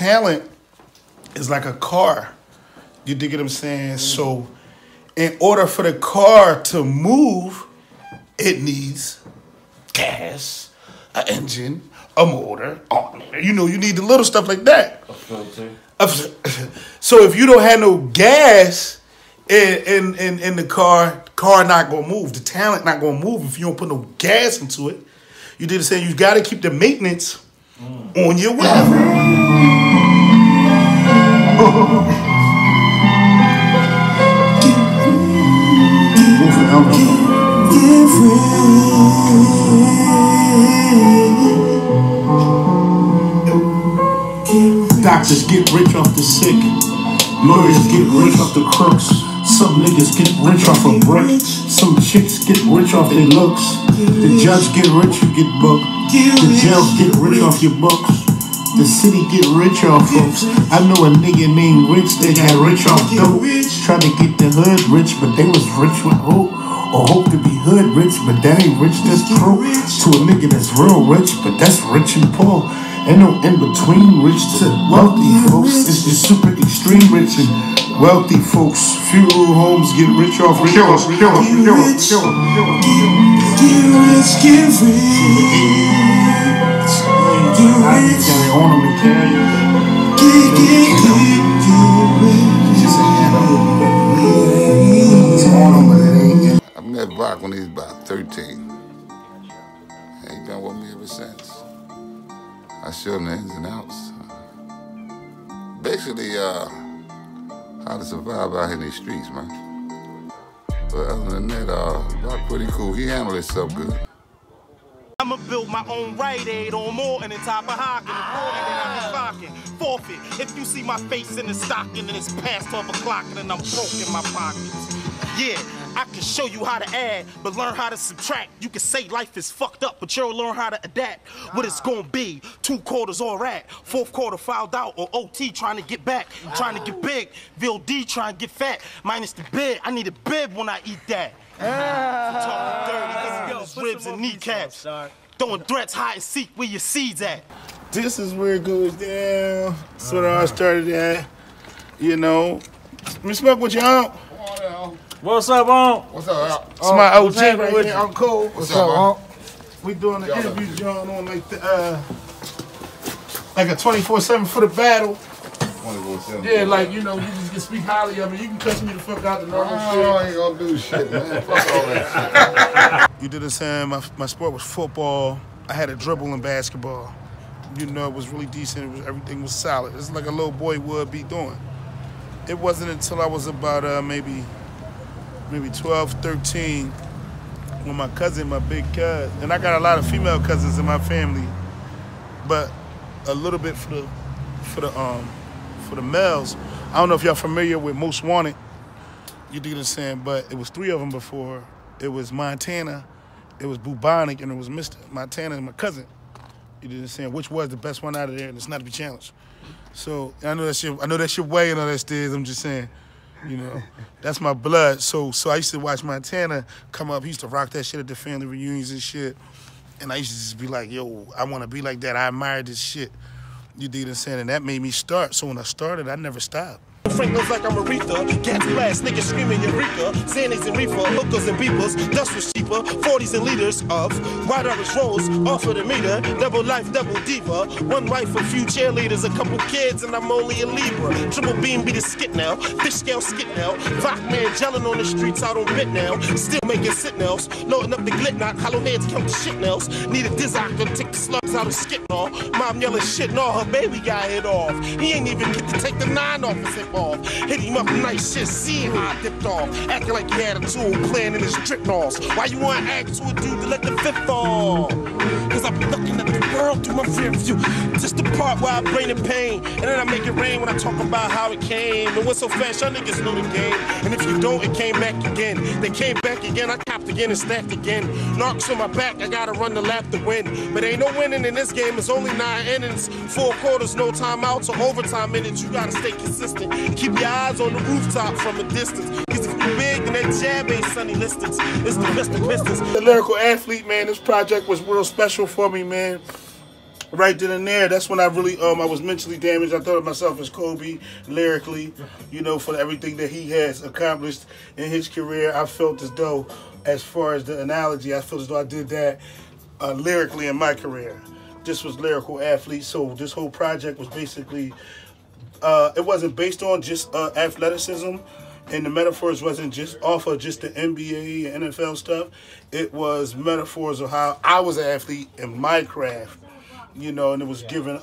talent is like a car. You dig what I'm saying? Mm-hmm. So in order for the car to move, it needs gas, an engine, a motor. You know, you need the little stuff like that. A filter. So if you don't have no gas in the car not gonna move. The talent not gonna move if you don't put no gas into it. You did say you gotta keep the maintenance on your way. Doctors get rich off the sick. Lawyers get rich off the crooks. Some niggas get rich off a brick. Some chicks get rich off their looks. The judge get rich, you get booked. The jails get rich off your books. The city get rich off folks. I know a nigga named Rich, they got rich off dope. Trying to get the hood rich, but they was rich with hope. Or hope to be hood rich, but that ain't rich, that's broke. To a nigga that's real rich, but that's rich and poor. Ain't no in-between rich to wealthy folks. It's just super extreme rich and wealthy folks. Funeral homes get rich off rich. Rock when he was about 13. He's been with me ever since. I showed him the ins and outs. Basically, how to survive out here in these streets, man. But other than that, Rock pretty cool. He handled himself good. I'ma build my own Rite Aid or more and the top of Hockin' and I'm forfeit. If you see my face in the stocking and it's past 12 o'clock and then I'm broke in my pockets. Yeah. I can show you how to add, but learn how to subtract. You can say life is fucked up, but you'll learn how to adapt. What it's gonna be, 2 quarters all right. 4th quarter fouled out, or OT trying to get back. Trying to get big, VOD trying to get fat. Minus the bed, I need a bib when I eat that. So talking dirty, ribs and kneecaps. Throwing threats, hide and seek where your seeds at. This is where it goes down. That's where I started at. You know, Miss Smoke, what you on? What's up, Unc? What's up, Unc? It's my OG right here, Unc Cole. What's up, Unc? We doing an interview, John, on like the like a 24/7 for the battle. 24/7. Yeah, like, you know, you just can speak highly of it. You can cuss me the fuck out the normal shit. I ain't gonna do shit, man. Fuck all that shit. You did the same. My sport was football. I had a dribble in basketball. You know, it was really decent. Everything was solid. It's like a little boy would be doing. It wasn't until I was about maybe 12, 13, when my cousin, my big cuz, and I got a lot of female cousins in my family, but a little bit for the males. I don't know if y'all familiar with Most Wanted. You dig what I'm saying? But it was 3 of them before. It was Montana, it was Bubonic, and it was Mr. Montana and my cousin. You dig what I'm saying? Which was the best one out of there, and it's not to be challenged. So I know that's your way and all that stairs. I'm just saying. You know, that's my blood. So I used to watch Montana come up. He used to rock that shit at the family reunions and shit. And I used to just be like, yo, I want to be like that. I admire this shit. You dig what I'm saying? And that made me start. So when I started, I never stopped. Frank looks like I'm Aretha. Gas blast, niggas screaming Eureka. Xanax and reefer, hookers and beepers. Dust was cheaper, 40s and liters of Wide Irish rolls, off of the meter. Double life, double diva. One wife, a few cheerleaders, a couple kids, and I'm only a Libra. Triple beam be the skit now. Fish scale skit now. Rock man gelling on the streets out on bit now. Still making sit nails. Loading up the glit knot. Hollow heads count the shit nails. Need a disock to take the slugs out of skit and all. Mom yelling shit and all. Her baby got hit off. He ain't even get to take the 9 off his hip off. Hit him up nice shit, see how I dipped off. Acting like he had a tool playing in his trick balls. Why you wanna act to a dude to let the 5th off? Cause I be looking at the world through my rear view. Just the part where I bring the pain. And then I make it rain when I talk about how it came. And what's so fast, y'all niggas know the game. And if you don't, it came back again. They came back again, I copped again and stacked again. Knocks on my back, I gotta run the lap to win. But ain't no winning in this game, it's only 9 innings. 4 quarters, no timeouts or overtime minutes. You gotta stay consistent. Keep your eyes on the rooftop from a distance. Cause if you big, then that jab ain't Sonny Liston's. It's the best of business. The Lyrical Athlete, man, this project was real special for me, man. right then and there, that's when I really, I was mentally damaged. I thought of myself as Kobe, lyrically, you know, for everything that he has accomplished in his career. I felt as though, as far as the analogy, I felt as though I did that lyrically in my career. This was Lyrical Athlete, so this whole project was basically, it wasn't based on just athleticism, and the metaphors wasn't just off of just the NBA and NFL stuff. It was metaphors of how I was an athlete in my craft, you know, and it was giving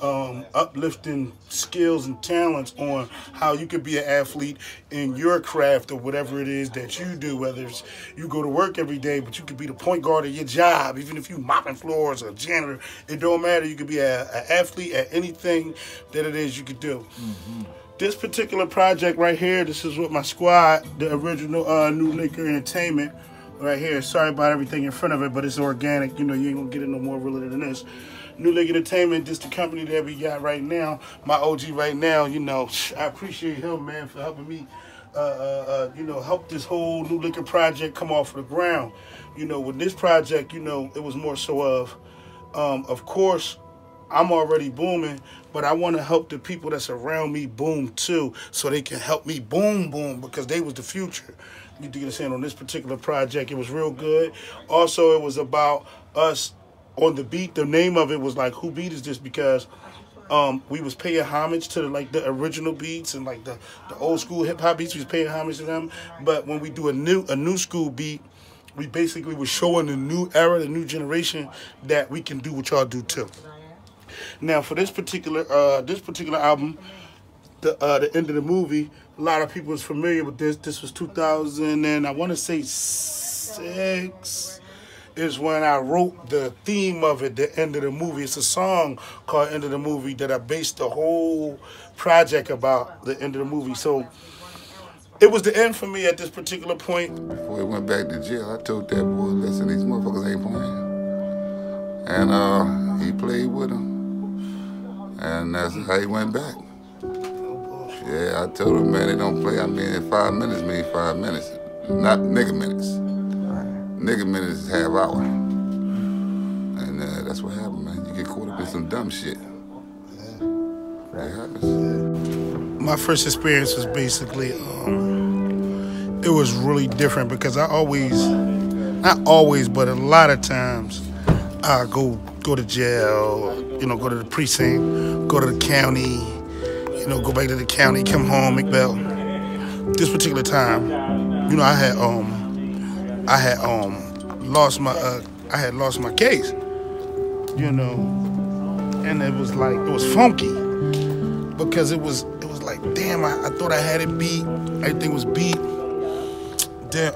uplifting skills and talents on how you could be an athlete in your craft or whatever it is that you do, whether it's you go to work every day, but you could be the point guard of your job, even if you mopping floors or janitor, it don't matter. You could be an athlete at anything that it is you could do. Mm-hmm. This particular project right here, this is with my squad, the original New Liquor Entertainment right here. Sorry about everything in front of it, but it's organic. You know, you ain't gonna get it no more really than this. New Liquor Entertainment, this the company that we got right now. My OG right now, you know, I appreciate him, man, for helping me, you know, help this whole New Liquor project come off the ground. You know, with this project, you know, it was more so of course, I'm already booming, but I want to help the people that's around me boom too, so they can help me boom, because they was the future. You get a saying on this particular project, it was real good. Also, it was about us on the beat. The name of it was like, who beat is this? Because we was paying homage to like the original beats and like the old school hip hop beats. We was paying homage to them, but when we do a new school beat, we basically was showing the new era, the new generation that we can do what y'all do too. Now, for this particular album, the End of the Movie, a lot of people is familiar with this. This was 2000 and I want to say 6 is when I wrote the theme of it, the End of the Movie. It's a song called End of the Movie that I based the whole project about the end of the movie. So it was the end for me at this particular point. Before he went back to jail, I told that boy, listen, these motherfuckers ain't playing. And he played with him. And that's how he went back. Yeah, I told him, man, they don't play. I mean, 5 minutes mean 5 minutes, not nigga minutes. Nigga minutes is half hour. And that's what happened, man. You get caught up in some dumb shit. That happens. My first experience was basically, it was really different because I always, not always, but a lot of times, I go to jail, you know, go to the precinct, go to the county, you know, go back to the county, come home, McBell. This particular time, you know, I had lost my case, you know, and it was like, it was funky because it was like, damn, I thought I had it beat, everything was beat. Then,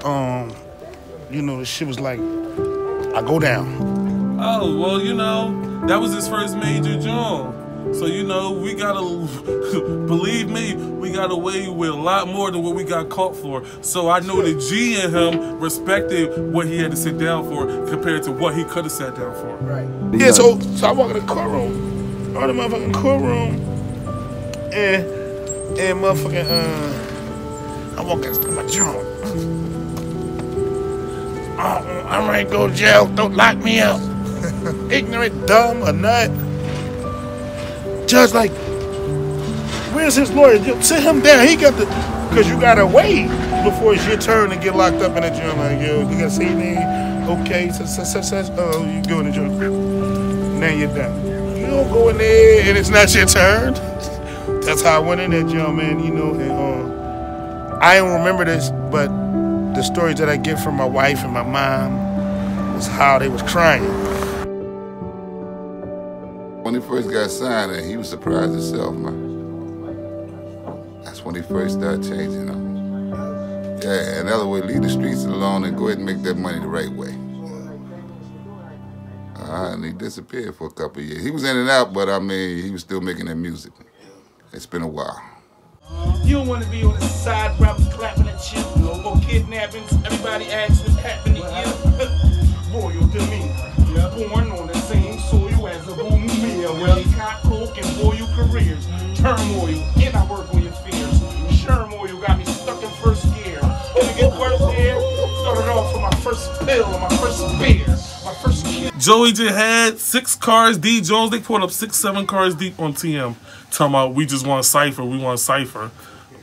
you know, the shit was like, I go down. Oh, well, you know. That was his first major joint. So, you know, we gotta, believe me, we got away with a lot more than what we got caught for. So I know the G in him respected what he had to sit down for compared to what he could have sat down for. Right. Yeah, so I walk in the courtroom, or the motherfucking courtroom, and motherfucking, I walk in my joint. I'm ready to go to jail, don't lock me up. Ignorant, dumb, or not. Judge like, where's his lawyer? Sit him down. He got the, because you got to wait before it's your turn to get locked up in the jail. Like, yo, you got to say your name. Okay, such. Oh, you go in the jail. Now you're done. You don't go in there and it's not your turn. That's how I went in that jail, man. You know, and I don't remember this, but the stories that I get from my wife and my mom was how they was crying. When he first got signed, and he was surprised himself, man. That's when he first started changing them. Yeah, another way, leave the streets alone and go ahead and make that money the right way. And he disappeared for a couple of years. He was in and out, but I mean, he was still making that music. It's been a while. You don't want to be on the side, rappers clapping at you, no kidnappings. Everybody asks what's happened to you. Royal demeanor, born on the same soil as a boom. Well, you caught coke and boil your careers. Turmoil, and I work on your fears. Turmoil got me stuck in first gear. Did it get worse there? Started off with my first pill, my first beer, my first kid. Joey J had 6 cars. D Jones, they pulled up 6, 7 cars deep on TM. Talking about, we just want Cypher, we want Cypher.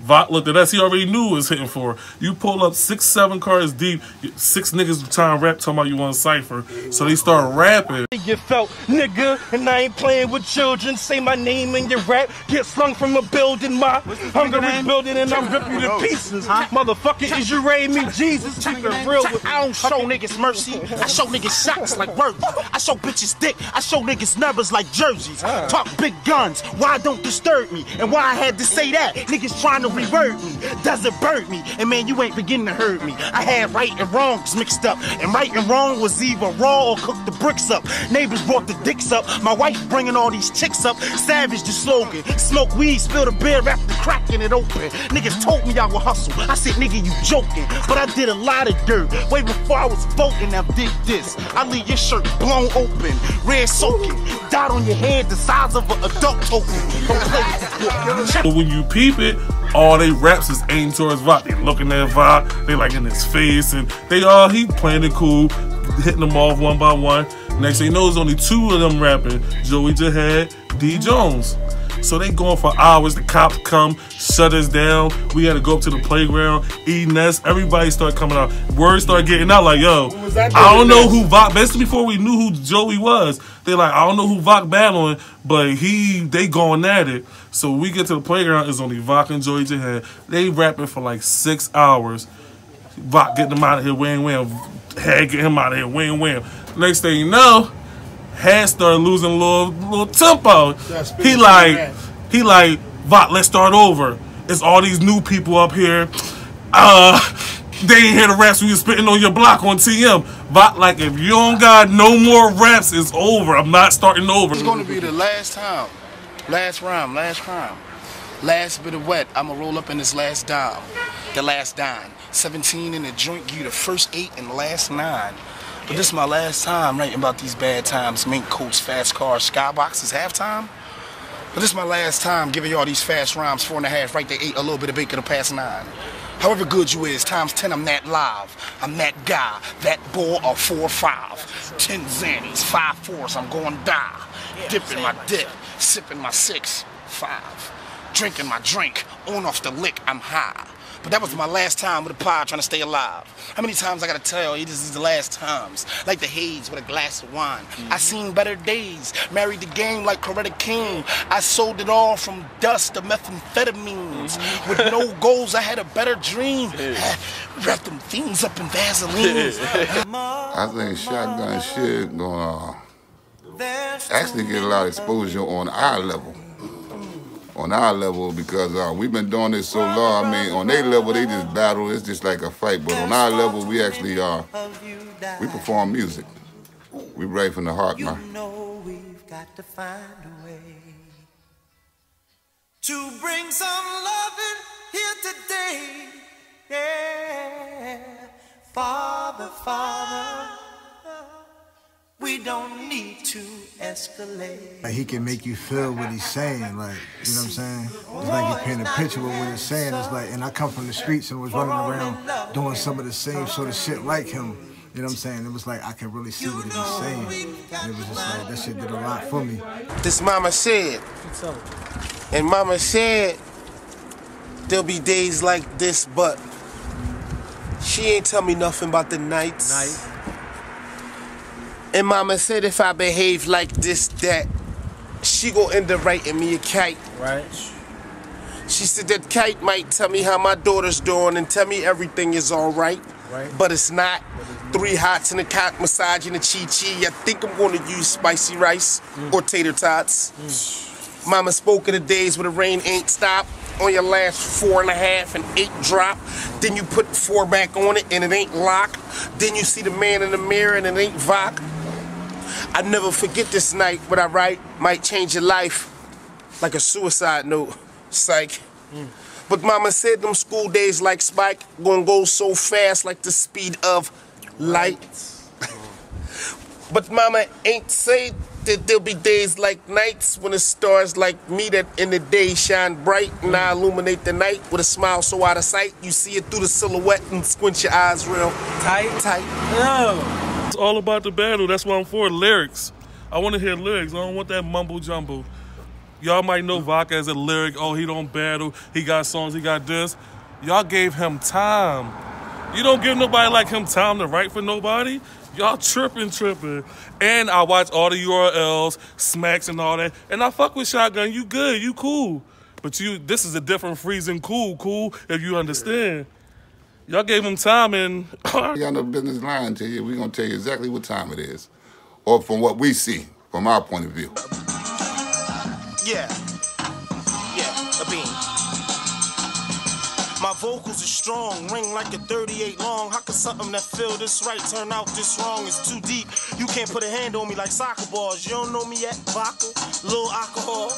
Vot looked at us, he already knew what it was hitting for. You pull up 6, 7 cars deep, 6 niggas trying to rap, talking about you want Cypher. So they start rapping. You felt, nigga, and I ain't playing with children. Say my name in your rap, get slung from a building, my Hungary's building, and I'll rip you to pieces. Huh? Motherfucker, is you raid me, Jesus? Keep it real with me. I don't show niggas mercy, I show niggas shots like words. I show bitches dick, I show niggas numbers like jerseys. Talk big guns, why don't disturb me? And why I had to say that? Niggas trying to revert me, doesn't hurt me, and man, you ain't beginning to hurt me. I had right and wrongs mixed up, and right and wrong was either raw or cooked the bricks up. Neighbors brought the dicks up, my wife bringing all these chicks up. Savage the slogan, smoke weed, spill the beer, wrap the crack in it open. Niggas told me I would hustle, I said nigga you joking, but I did a lot of dirt, way before I was voting. I did this, I leave your shirt blown open, red soaking, dot on your head the size of an adult token. But when you peep it, all they raps is aimed towards Vod. They looking at Vod, they like in his face, and they all, he playing it cool, hitting them off one by one. Next thing you know, there's only 2 of them rapping, Joey J had D Jones. So they going for hours, the cops come, shut us down, we had to go up to the playground, E. Ness, everybody started coming out, words started getting out like, yo, I don't know who Vod, basically before we knew who Joey was, they like, I don't know who Vod battling, but they going at it. So we get to the playground, it's only Vod and Joey J had. They rapping for like 6 hours. Vod getting them out of here, wham wham. Had get him out of here, wham wham. Next thing you know, Had started losing a little tempo. He like, Vod, let's start over. It's all these new people up here. They ain't hear the raps we was spitting on your block on TM. Vod like, if you don't got no more raps, it's over. I'm not starting over. It's gonna be the last time. Last rhyme, last crime, last bit of wet, I'ma roll up in this last dime, the last dime, 17 in the joint, you the first 8 and the last 9, but this is my last time writing about these bad times, mink coats, fast cars, skyboxes, halftime, but this is my last time giving y'all these fast rhymes, 4 and a half, right there 8, a little bit of bacon, the past 9. However good you is, times 10, I'm that live. I'm that guy, that boy of 4 or 5. 10 Zannies, 5 fours, I'm going to die. Dipping my dip, sipping my 6, 5. Drinking my drink, on off the lick, I'm high. But that was my last time with a pie trying to stay alive. How many times I gotta tell you, this is the last times. Like the haze with a glass of wine. I seen better days, married the game like Coretta King. I sold it all from dust to methamphetamines. With no goals, I had a better dream. Wrapped them things up in Vaseline. I think Shotgun shit gonna actually get a lot of exposure on our level. On our level, because we've been doing this so long. I mean, on their level, they just battle. It's just like a fight. But on our level, we actually we perform music. We write from the heart, man. You know we've got to find a way to bring some loving here today. Yeah, Father, Father, we don't need to escalate. Like he can make you feel what he's saying, like, you know what I'm saying? It's like he's painting a picture of what he's saying. It's like, and I come from the streets and was running around doing some of the same sort of shit like him. You know what I'm saying? It was like, I can really see what he was saying. And it was just like, that shit did a lot for me. This mama said, and mama said, there'll be days like this, but she ain't tell me nothing about the nights. And mama said if I behave like this, that she gon' end up writing me a kite. Right. She said that kite might tell me how my daughter's doing and tell me everything is alright. Right. But it's not. Three hots and a cock massage and a chi-chi. I think I'm gonna use spicy rice or tater tots. Mama spoke of the days where the rain ain't stopped. On your last 4 and a half and 8 drop, then you put 4 back on it and it ain't lock. Then you see the man in the mirror and it ain't Vok. I never forget this night. What I write might change your life, like a suicide note. Psych. But mama said them school days like Spike gonna go so fast like the speed of light. But mama ain't say that there'll be days like nights when the stars like me that in the day shine bright, and I illuminate the night with a smile so out of sight. You see it through the silhouette and squint your eyes real tight. No. all about the battle. That's why I'm for lyrics. I want to hear lyrics. I don't want that mumble jumble. Y'all might know Vodka as a lyric. Oh, he don't battle. He got songs. He got this. Y'all gave him time. You don't give nobody like him time to write for nobody. Y'all tripping. And I watch all the URLs, smacks and all that. And I fuck with Shotgun. You good. You cool. But you, this is a different freezing cool, if you understand. Y'all gave him time and... Y'all no business lying to you. We're going to tell you exactly what time it is. Or from what we see, from our point of view. Yeah, a bean. My vocals are strong, ring like a 38 long. How could something that feel this right turn out this wrong? It's too deep. You can't put a hand on me like soccer balls. You don't know me at vodka, little alcohol,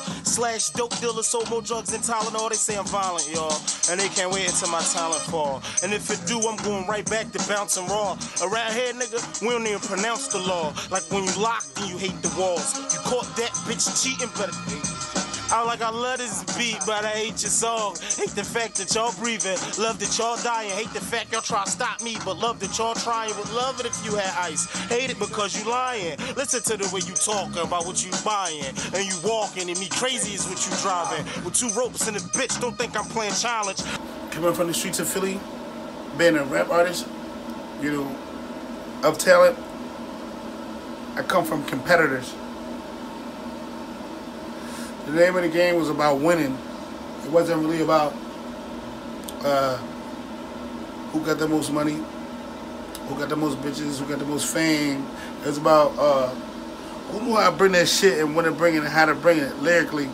/ dope dealer, sold more drugs than Tylenol. They say I'm violent, y'all, and they can't wait until my talent fall. And if it do, I'm going right back to bouncing raw. Around here, nigga, we don't even pronounce the law. Like when you locked and you hate the walls. You caught that bitch cheating, but... I like I love this beat, but I hate your song. Hate the fact that y'all breathing, love that y'all dying. Hate the fact y'all try to stop me, but love that y'all trying. Would love it if you had ice. Hate it because you lying. Listen to the way you talking about what you buying and you walking, and me crazy is what you driving. With two ropes in the bitch, don't think I'm playing challenge. Coming from the streets of Philly, being a rap artist, you know, of talent. I come from competitors. The name of the game was about winning. It wasn't really about who got the most money, who got the most bitches, who got the most fame. It was about who knew how to bring that shit and when to bring it and how to bring it lyrically.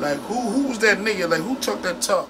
Like, who was that nigga? Like, who talked that talk?